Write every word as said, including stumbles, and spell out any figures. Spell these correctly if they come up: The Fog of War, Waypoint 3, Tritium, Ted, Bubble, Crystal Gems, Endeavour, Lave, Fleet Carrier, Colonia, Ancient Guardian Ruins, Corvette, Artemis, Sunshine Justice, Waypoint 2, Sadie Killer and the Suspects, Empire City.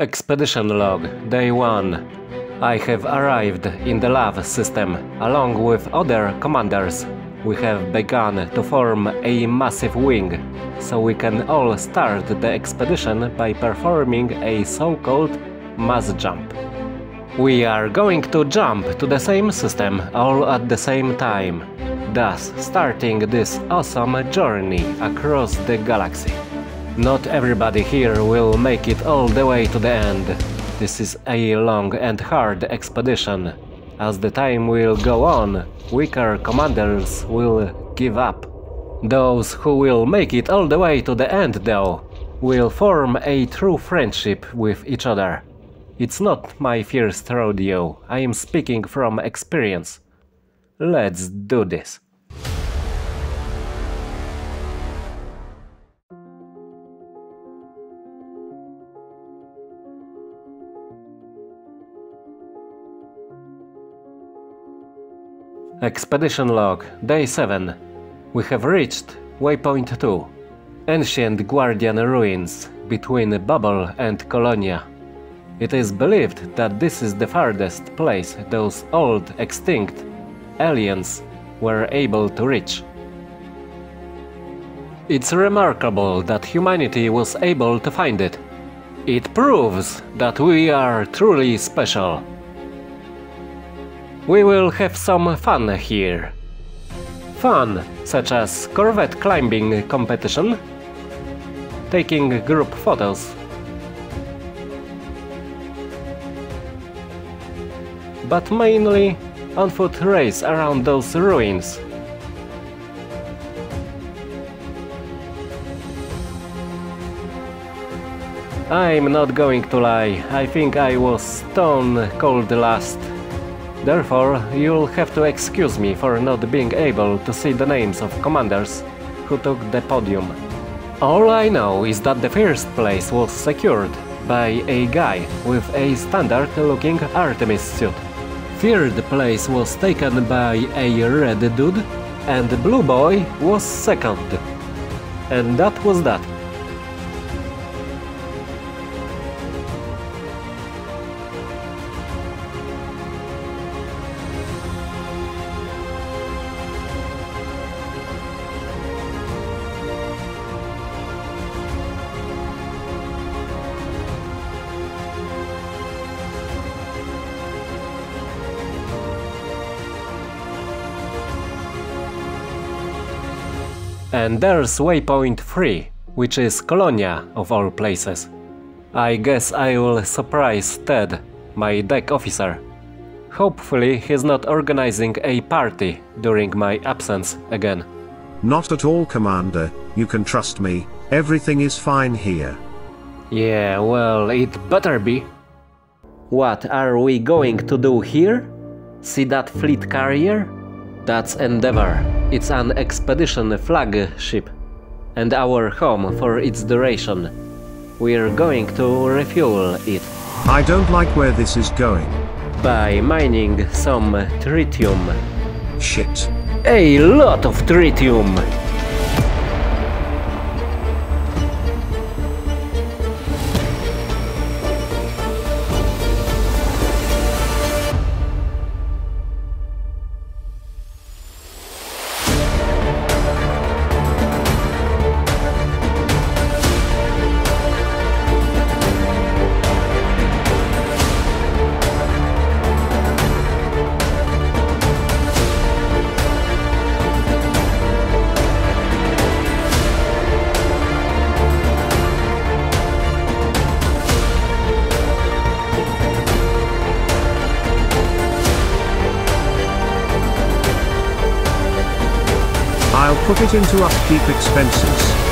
Expedition log, day one. I have arrived in the Lave system, along with other commanders. We have begun to form a massive wing, so we can all start the expedition by performing a so-called mass jump. We are going to jump to the same system all at the same time, thus starting this awesome journey across the galaxy. Not everybody here will make it all the way to the end. This is a long and hard expedition. As the time will go on, weaker commanders will give up. Those who will make it all the way to the end, though, will form a true friendship with each other. It's not my first rodeo, I am speaking from experience. Let's do this. Expedition log, day seven. We have reached Waypoint two. Ancient Guardian Ruins, between Bubble and Colonia. It is believed that this is the farthest place those old extinct aliens were able to reach. It's remarkable that humanity was able to find it. It proves that we are truly special. We will have some fun here. Fun such as Corvette climbing competition, taking group photos, but mainly on foot race around those ruins. I'm not going to lie, I think I was stone cold last. Therefore, you'll have to excuse me for not being able to see the names of commanders who took the podium. All I know is that the first place was secured by a guy with a standard-looking Artemis suit. Third place was taken by a red dude, and blue boy was second. And that was that. And there's Waypoint three, which is Colonia of all places. I guess I will surprise Ted, my deck officer. Hopefully he's not organizing a party during my absence again. Not at all, Commander. You can trust me. Everything is fine here. Yeah, well, it better be. What are we going to do here? See that fleet carrier? That's Endeavour. It's an expedition flagship, and our home for its duration. We're going to refuel it. I don't like where this is going. By mining some tritium. Shit. A lot of tritium! Put it into upkeep expenses.